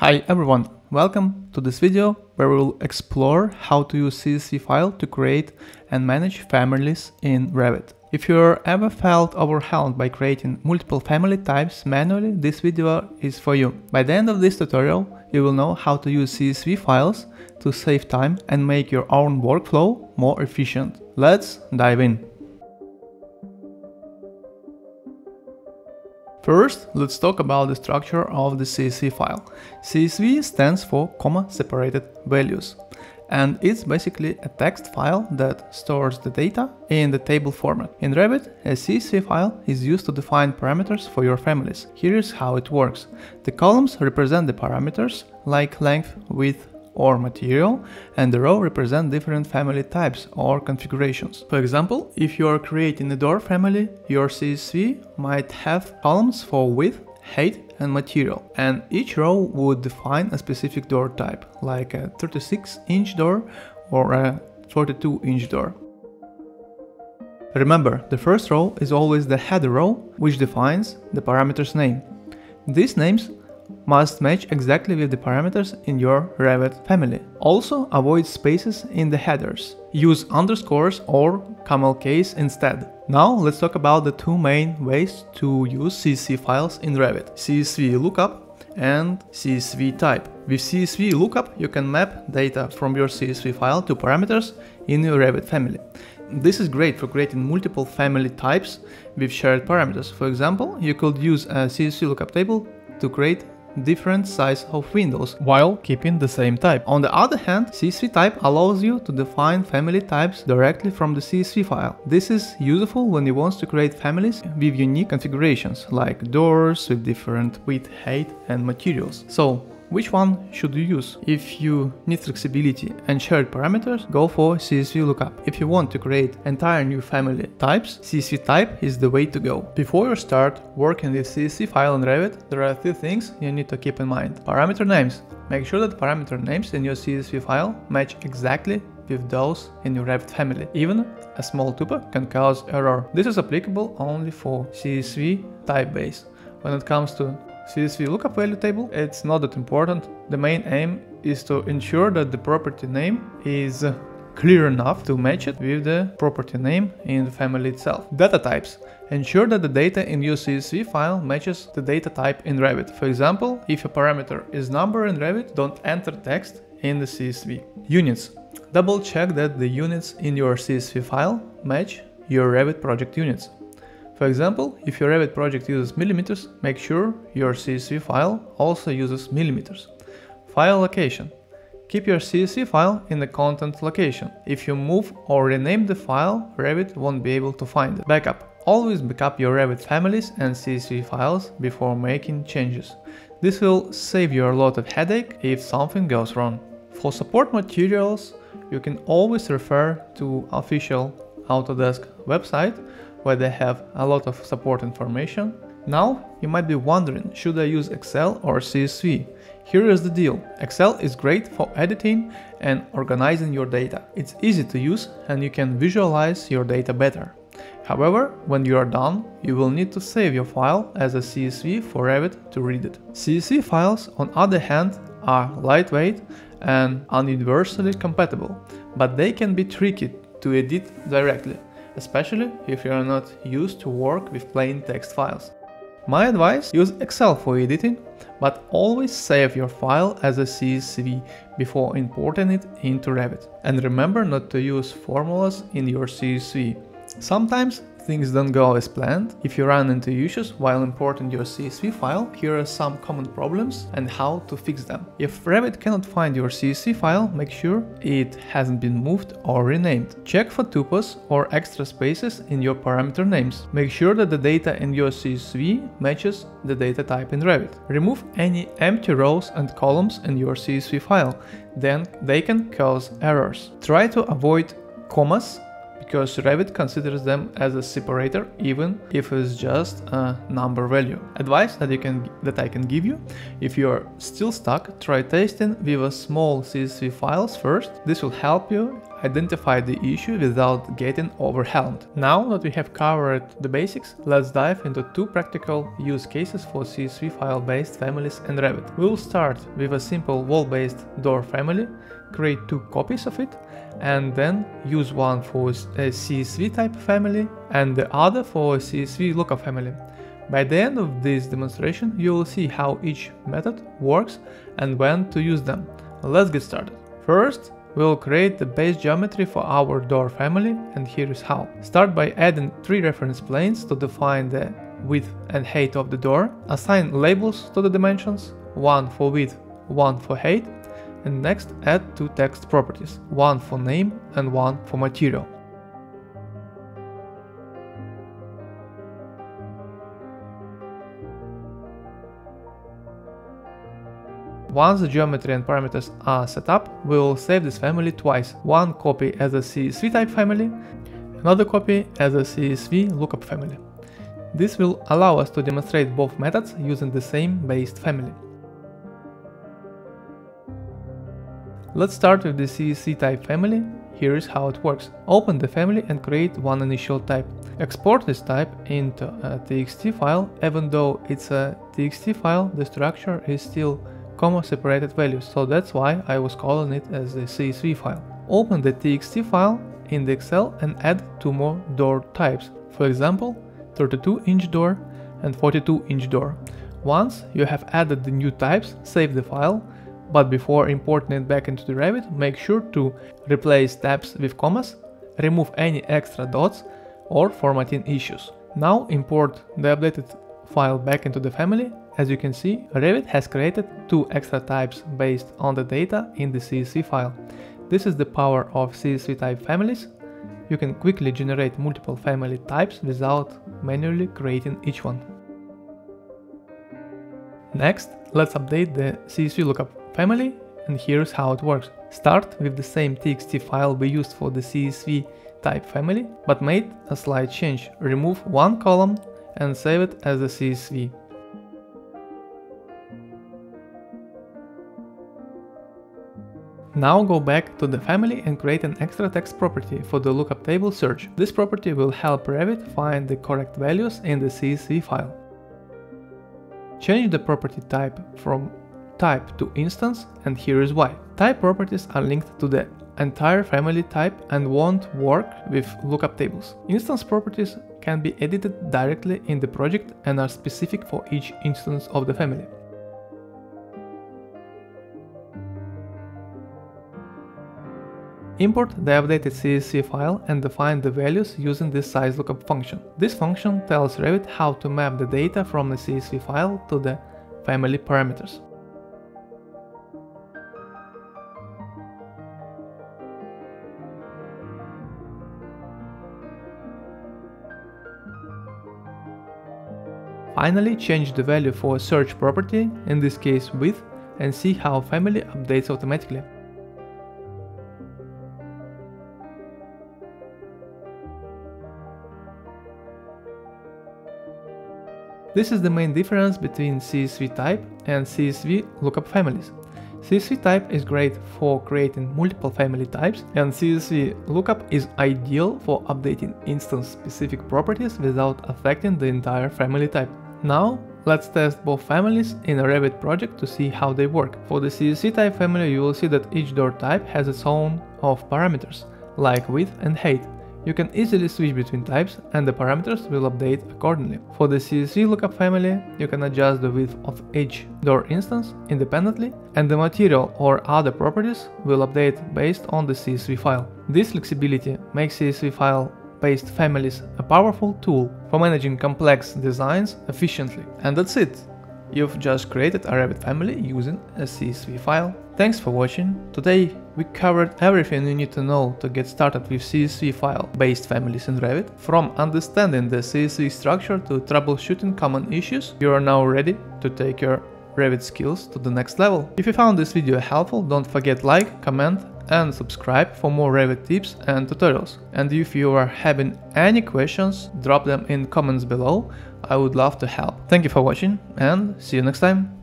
Hi everyone, welcome to this video where we will explore how to use CSV file to create and manage families in Revit. If you're ever felt overwhelmed by creating multiple family types manually, this video is for you. By the end of this tutorial, you will know how to use CSV files to save time and make your own workflow more efficient. Let's dive in. First, let's talk about the structure of the CSV file. CSV stands for comma-separated values, and it's basically a text file that stores the data in the table format. In Revit, a CSV file is used to define parameters for your families. Here is how it works. The columns represent the parameters like length, width, or material, and the row represent different family types or configurations. For example, if you are creating a door family, your CSV might have columns for width, height, and material, and each row would define a specific door type, like a 36-inch door or a 42-inch door. Remember, the first row is always the header row, which defines the parameter's name. These names must match exactly with the parameters in your Revit family. Also, avoid spaces in the headers. Use underscores or camelcase instead. Now let's talk about the two main ways to use CSV files in Revit: CSV lookup and CSV type. With CSV lookup, you can map data from your CSV file to parameters in your Revit family. This is great for creating multiple family types with shared parameters. For example, you could use a CSV lookup table to create different size of windows while keeping the same type. On the other hand, CSV type allows you to define family types directly from the CSV file. This is useful when you want to create families with unique configurations like doors with different width, height, and materials. So, which one should you use? If you need flexibility and shared parameters, go for CSV lookup. If you want to create entire new family types, CSV type is the way to go. Before you start working with CSV file in Revit, there are two things you need to keep in mind. Parameter names. Make sure that parameter names in your CSV file match exactly with those in your Revit family. Even a small tuple can cause error. This is applicable only for CSV type base. When it comes to CSV lookup value table, it's not that important. The main aim is to ensure that the property name is clear enough to match it with the property name in the family itself. Data types. Ensure that the data in your CSV file matches the data type in Revit. For example, if a parameter is number in Revit, don't enter text in the CSV. Units. Double check that the units in your CSV file match your Revit project units. For example, if your Revit project uses millimeters, make sure your CSV file also uses millimeters. File location. Keep your CSV file in the content location. If you move or rename the file, Revit won't be able to find it. Backup. Always backup your Revit families and CSV files before making changes. This will save you a lot of headache if something goes wrong. For support materials, you can always refer to official Autodesk website, where they have a lot of support information. Now, you might be wondering, should I use Excel or CSV? Here is the deal. Excel is great for editing and organizing your data. It's easy to use and you can visualize your data better. However, when you are done, you will need to save your file as a CSV for Revit to read it. CSV files, on the other hand, are lightweight and universally compatible, but they can be tricky to edit directly, especially if you are not used to work with plain text files. My advice, use Excel for editing, but always save your file as a CSV before importing it into Revit. And remember not to use formulas in your CSV. Sometimes things don't go as planned. If you run into issues while importing your CSV file, here are some common problems and how to fix them. If Revit cannot find your CSV file, make sure it hasn't been moved or renamed. Check for tuples or extra spaces in your parameter names. Make sure that the data in your CSV matches the data type in Revit. Remove any empty rows and columns in your CSV file, then they can cause errors. Try to avoid commas, because Revit considers them as a separator, even if it's just a number value. Advice that I can give you: if you're still stuck, try testing with a small CSV files first. This will help you identify the issue without getting overwhelmed. Now that we have covered the basics, let's dive into two practical use cases for CSV file-based families in Revit. We'll start with a simple wall-based door family, create two copies of it, and then use one for a CSV type family and the other for a CSV lookup family. By the end of this demonstration, you will see how each method works and when to use them. Let's get started. First, we'll create the base geometry for our door family, and here is how. Start by adding three reference planes to define the width and height of the door. Assign labels to the dimensions, one for width, one for height, and next add two text properties, one for name and one for material. Once the geometry and parameters are set up, we will save this family twice, one copy as a CSV type family, another copy as a CSV lookup family. This will allow us to demonstrate both methods using the same based family. Let's start with the CSV type family. Here is how it works. Open the family and create one initial type. Export this type into a TXT file. Even though it's a TXT file, the structure is still comma separated values, so that's why I was calling it as a CSV file. Open the TXT file in the Excel and add two more door types, for example 32-inch door and 42-inch door. Once you have added the new types, save the file, but before importing it back into the Revit, make sure to replace tabs with commas, remove any extra dots or formatting issues. Now import the updated file back into the family. As you can see, Revit has created two extra types based on the data in the CSV file. This is the power of CSV type families. You can quickly generate multiple family types without manually creating each one. Next, let's update the CSV lookup family, and here's how it works. Start with the same TXT file we used for the CSV type family, but made a slight change. Remove one column and save it as a CSV. Now go back to the family and create an extra text property for the lookup table search. This property will help Revit find the correct values in the CSV file. Change the property type from type to instance, and here is why. Type properties are linked to the entire family type and won't work with lookup tables. Instance properties can be edited directly in the project and are specific for each instance of the family. Import the updated CSV file and define the values using this size lookup function. This function tells Revit how to map the data from the CSV file to the family parameters. Finally, change the value for a search property, in this case width, and see how family updates automatically. This is the main difference between CSV type and CSV lookup families. CSV type is great for creating multiple family types, and CSV lookup is ideal for updating instance-specific properties without affecting the entire family type. Now, let's test both families in a Revit project to see how they work. For the CSV type family, you will see that each door type has its own of parameters, like width and height. You can easily switch between types and the parameters will update accordingly. For the CSV lookup family, you can adjust the width of each door instance independently, and the material or other properties will update based on the CSV file. This flexibility makes CSV file-based families a powerful tool for managing complex designs efficiently. And that's it! You've just created a Revit family using a CSV file. Thanks for watching. Today we covered everything you need to know to get started with CSV file-based families in Revit. From understanding the CSV structure to troubleshooting common issues, you are now ready to take your Revit skills to the next level. If you found this video helpful, don't forget like, comment and subscribe for more Revit tips and tutorials. And if you are having any questions, drop them in comments below. I would love to help. Thank you for watching and see you next time.